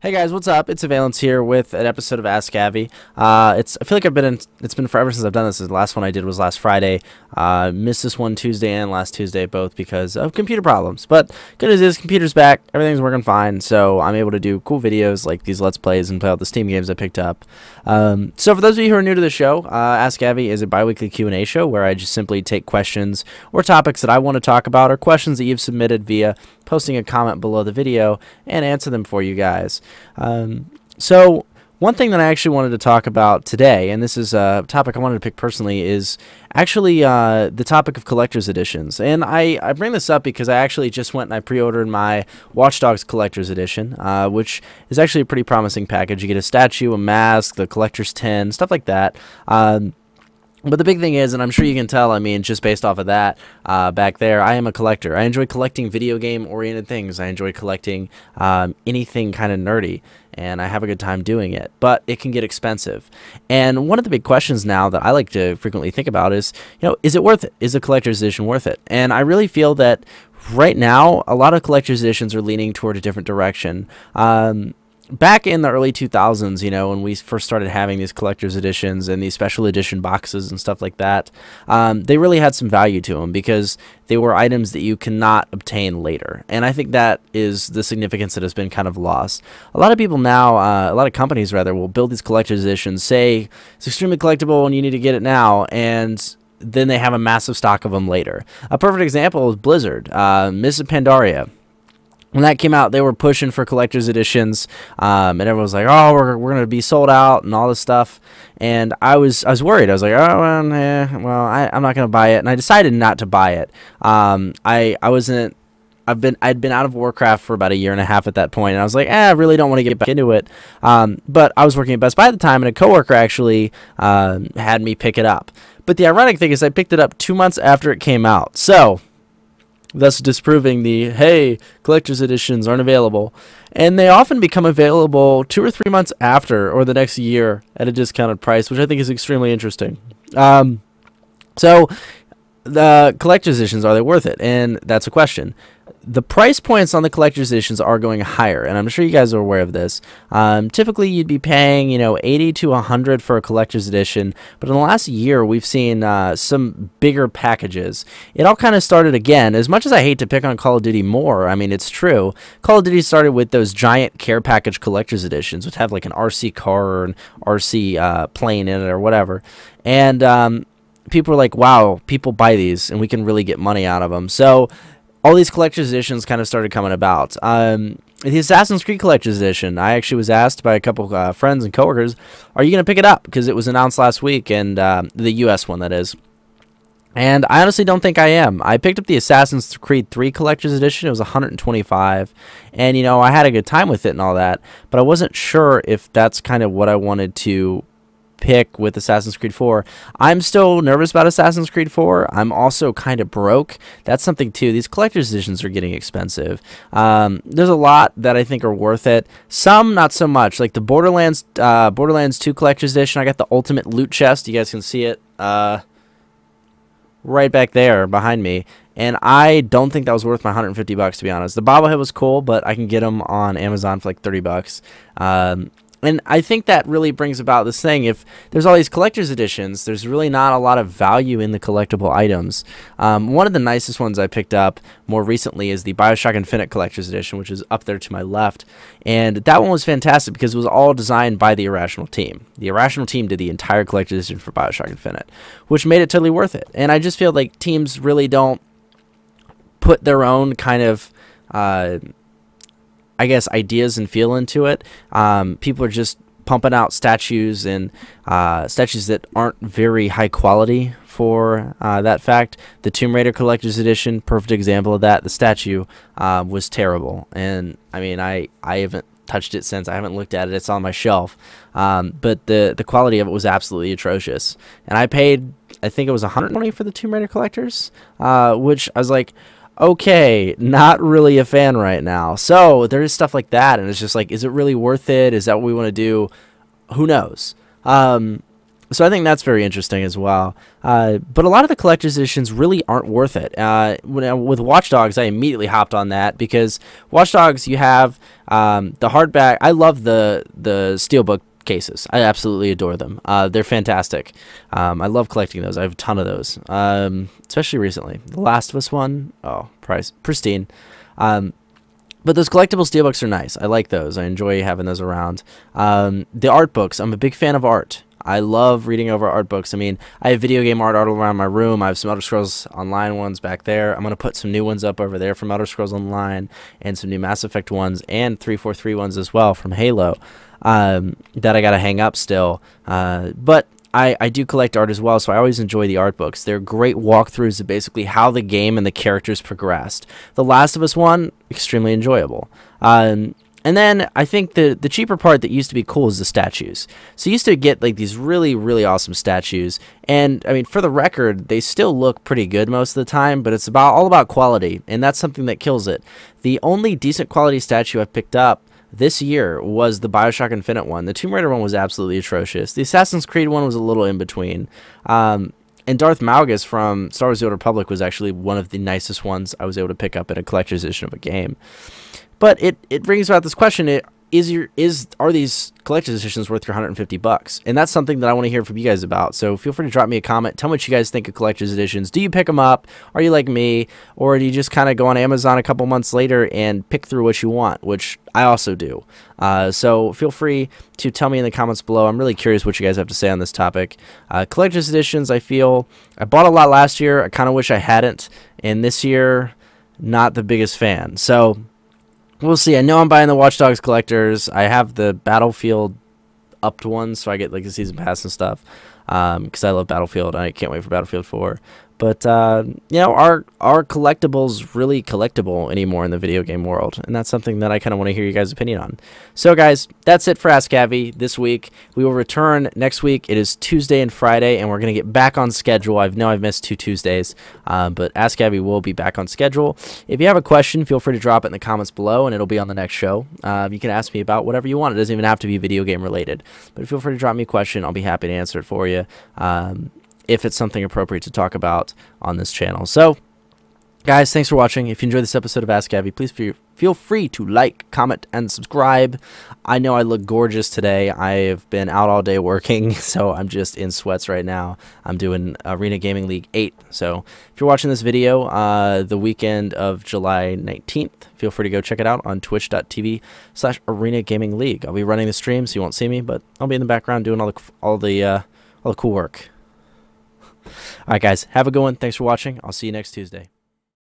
Hey guys, what's up? It's Avialence here with an episode of Ask Avi. I feel like it's been forever since I've done this. The last one I did was last Friday. Missed this one Tuesday and last Tuesday both because of computer problems. But good news is, computer's back. Everything's working fine, so I'm able to do cool videos like these Let's Plays and play out the Steam games I picked up. So for those of you who are new to the show, Ask Avi is a bi-weekly Q&A show where I just simply take questions or topics that I want to talk about or questions that you've submitted via posting a comment below the video and answer them for you guys. So one thing that I actually wanted to talk about today, and this is a topic I wanted to pick personally, is actually the topic of collector's editions. And I bring this up because I actually just went and I pre-ordered my Watch Dogs collector's edition, which is actually a pretty promising package. You get a statue, a mask, the collector's tin, stuff like that. But the big thing is, and I'm sure you can tell, I mean, just based off of that back there, I am a collector. I enjoy collecting video game-oriented things. I enjoy collecting anything kind of nerdy, and I have a good time doing it. But it can get expensive. And one of the big questions now that I like to frequently think about is, you know, is it worth it? Is a collector's edition worth it? And I really feel that right now, a lot of collector's editions are leaning toward a different direction. Back in the early 2000s, you know, when we first started having these collector's editions and these special edition boxes and stuff like that, they really had some value to them because they were items that you cannot obtain later. And I think that is the significance that has been kind of lost. A lot of people now, a lot of companies rather, will build these collector's editions, say it's extremely collectible and you need to get it now, and then they have a massive stock of them later. A perfect example is Blizzard, Mists of Pandaria. When that came out, they were pushing for collector's editions, and everyone was like, "Oh, we're gonna be sold out," and all this stuff. And I was worried. I was like, "Oh, well, eh, well I'm not gonna buy it." And I decided not to buy it. I'd been out of Warcraft for about 1.5 years at that point, and I was like, "Eh, I really don't want to get back into it." But I was working at Best Buy at the time, and a coworker actually had me pick it up. But the ironic thing is, I picked it up 2 months after it came out. So, thus disproving the, hey, collector's editions aren't available. And they often become available 2 or 3 months after or the next year at a discounted price, which I think is extremely interesting. So the collector's editions, are they worth it? And that's a question. The price points on the collector's editions are going higher, and I'm sure you guys are aware of this. Typically, you'd be paying, you know, $80 to $100 for a collector's edition, but in the last year, we've seen some bigger packages. It all kind of started again. As much as I hate to pick on Call of Duty more, I mean, it's true. Call of Duty started with those giant care package collector's editions, which have like an RC car or an RC plane in it or whatever, and people were like, "Wow, people buy these, and we can really get money out of them." So all these collector's editions kind of started coming about. The Assassin's Creed collector's edition, I actually was asked by a couple friends and coworkers, "Are you going to pick it up?" Because it was announced last week, and the U.S. one, that is. And I honestly don't think I am. I picked up the Assassin's Creed 3 collector's edition. It was $125, and you know, I had a good time with it and all that, but I wasn't sure if that's kind of what I wanted to pick with Assassin's Creed 4. I'm still nervous about Assassin's Creed 4. I'm also kind of broke. That's something too. These collector's editions are getting expensive. There's a lot that I think are worth it. Some not so much. Like the Borderlands 2 collector's edition. I got the ultimate loot chest. You guys can see it right back there behind me. And I don't think that was worth my $150, to be honest. The bobblehead was cool, but I can get them on Amazon for like $30. And I think that really brings about this thing. If there's all these collector's editions, there's really not a lot of value in the collectible items. One of the nicest ones I picked up more recently is the Bioshock Infinite collector's edition, which is up there to my left. And that one was fantastic because it was all designed by the Irrational team. The Irrational team did the entire collector's edition for Bioshock Infinite, which made it totally worth it. And I just feel like teams really don't put their own kind of I guess ideas and feel into it. People are just pumping out statues and statues that aren't very high quality for that fact. The Tomb Raider collector's edition, perfect example of that. The statue was terrible, and I mean I haven't touched it since. I haven't looked at it. It's on my shelf, but the quality of it was absolutely atrocious. And I paid, I think it was $120 for the Tomb Raider collectors, which I was like, okay, not really a fan right now. So there is stuff like that, and it's just like, is it really worth it? Is that what we want to do? Who knows? So I think that's very interesting as well. But a lot of the collector's editions really aren't worth it. With Watch Dogs, I immediately hopped on that because Watch Dogs, you have the hardback. I love the Steelbook cases. I absolutely adore them. They're fantastic. I love collecting those. I have a ton of those, especially recently. The Last of Us one, oh, price pristine. But those collectible Steelbooks are nice. I like those. I enjoy having those around. The art books. I'm a big fan of art. I love reading over art books. I mean, I have video game art all around my room. I have some Elder Scrolls Online ones back there. I'm going to put some new ones up over there from Elder Scrolls Online and some new Mass Effect ones and 343 ones as well from Halo that I got to hang up still. But I do collect art as well, so I always enjoy the art books. They're great walkthroughs of basically how the game and the characters progressed. The Last of Us one, extremely enjoyable. And then I think the cheaper part that used to be cool is the statues. So you used to get like these really, really awesome statues. And I mean, for the record, they still look pretty good most of the time, but it's all about quality, and that's something that kills it. The only decent quality statue I've picked up this year was the Bioshock Infinite one. The Tomb Raider one was absolutely atrocious. The Assassin's Creed one was a little in between. And Darth Malgus from Star Wars The Old Republic was actually one of the nicest ones I was able to pick up in a collector's edition of a game. But it brings about this question, are these collector's editions worth your $150? And that's something that I want to hear from you guys about. So feel free to drop me a comment. Tell me what you guys think of collector's editions. Do you pick them up? Are you like me? Or do you just kind of go on Amazon a couple months later and pick through what you want, which I also do. So feel free to tell me in the comments below. I'm really curious what you guys have to say on this topic. Collector's editions, I feel, I bought a lot last year. I kind of wish I hadn't. And this year, not the biggest fan. So we'll see. I know I'm buying the Watch Dogs collectors. I have the Battlefield upped ones, so I get like a season pass and stuff because I love Battlefield. I can't wait for Battlefield 4. But you know, are collectibles really collectible anymore in the video game world? And that's something that I kind of want to hear you guys' opinion on. So guys, that's it for Ask Avi this week. We will return next week. It is Tuesday and Friday, and we're going to get back on schedule. I know I've missed 2 Tuesdays, but Ask Avi will be back on schedule. If you have a question, feel free to drop it in the comments below, and it'll be on the next show. You can ask me about whatever you want. It doesn't even have to be video game related, but feel free to drop me a question. I'll be happy to answer it for you. If it's something appropriate to talk about on this channel. So, guys, thanks for watching. If you enjoyed this episode of Ask Avi, please feel free to like, comment, and subscribe. I know I look gorgeous today. I've been out all day working, so I'm just in sweats right now. I'm doing Arena Gaming League 8. So if you're watching this video the weekend of July 19th, feel free to go check it out on twitch.tv/Arena Gaming League. I'll be running the stream, so you won't see me, but I'll be in the background doing all the cool work. All right, guys, have a good one. Thanks for watching. I'll see you next Tuesday.